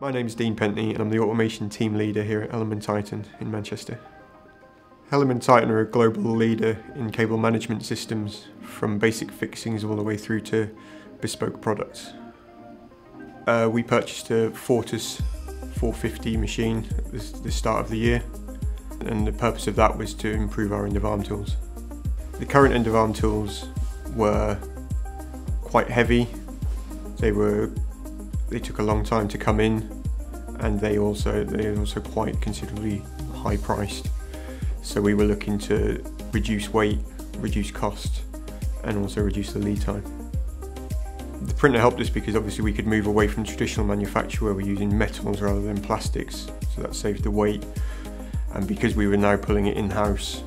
My name's Dean Pentney and I'm the automation team leader here at HellermannTyton in Manchester. HellermannTyton are a global leader in cable management systems, from basic fixings all the way through to bespoke products. We purchased a Fortus 450 machine at the start of the year, and the purpose of that was to improve our end-of-arm tools. The current end-of-arm tools were quite heavy. They took a long time to come in, and they also quite considerably high priced. So we were looking to reduce weight, reduce cost, and also reduce the lead time. The printer helped us because obviously we could move away from traditional manufacture where we're using metals rather than plastics, so that saved the weight. And because we were now pulling it in-house,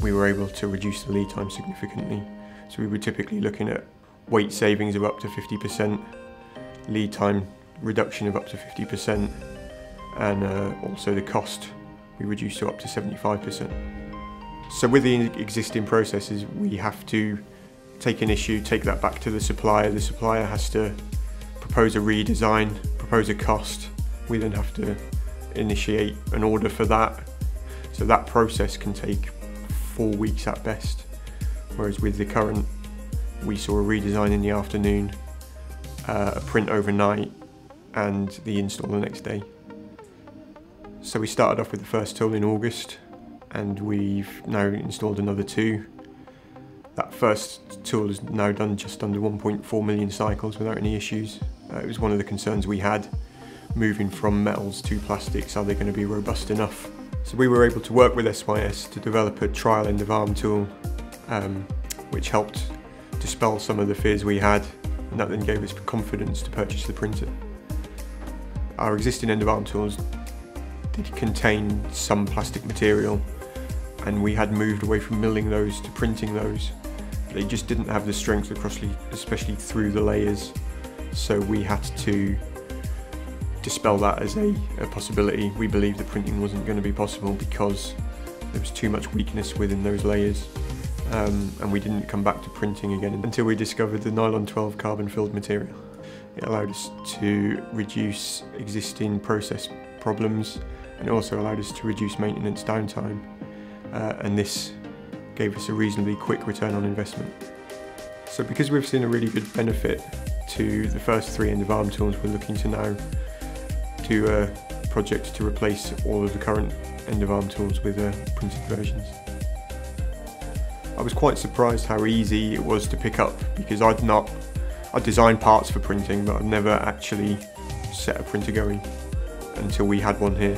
we were able to reduce the lead time significantly. So we were typically looking at weight savings of up to 50%, lead time reduction of up to 50%, and also the cost we reduced to up to 75%. So with the existing processes, we have to take an issue, take that back to the supplier. The supplier has to propose a redesign, propose a cost. We then have to initiate an order for that. So that process can take 4 weeks at best, whereas with the current, we saw a redesign in the afternoon, a print overnight, and the install the next day. So we started off with the first tool in August, and we've now installed another two. That first tool has now done just under 1.4 million cycles without any issues. It was one of the concerns we had, moving from metals to plastics. Are they going to be robust enough? So we were able to work with SYS to develop a trial end-of-arm tool, which helped dispel some of the fears we had, and that then gave us confidence to purchase the printer. Our existing end-of-arm tools did contain some plastic material, and we had moved away from milling those to printing those. They just didn't have the strength, especially through the layers, so we had to dispel that as a possibility. We believed the printing wasn't going to be possible because there was too much weakness within those layers, and we didn't come back to printing again until we discovered the nylon 12 carbon filled material. It allowed us to reduce existing process problems, and it also allowed us to reduce maintenance downtime, and this gave us a reasonably quick return on investment. So because we've seen a really good benefit to the first three end-of-arm tools, we're looking to now do a project to replace all of the current end-of-arm tools with printed versions. I was quite surprised how easy it was to pick up, because I'd designed parts for printing, but I'd never actually set a printer going until we had one here.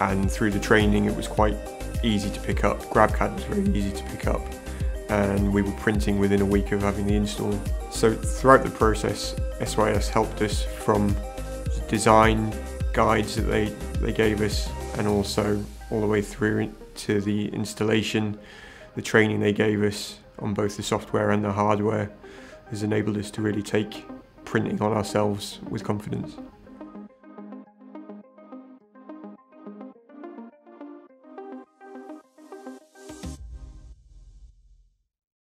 And through the training, it was quite easy to pick up. GrabCAD was very easy to pick up, and we were printing within a week of having the install. So throughout the process, SYS helped us from design guides that they gave us, and also all the way through to the installation. The training they gave us on both the software and the hardware has enabled us to really take printing on ourselves with confidence.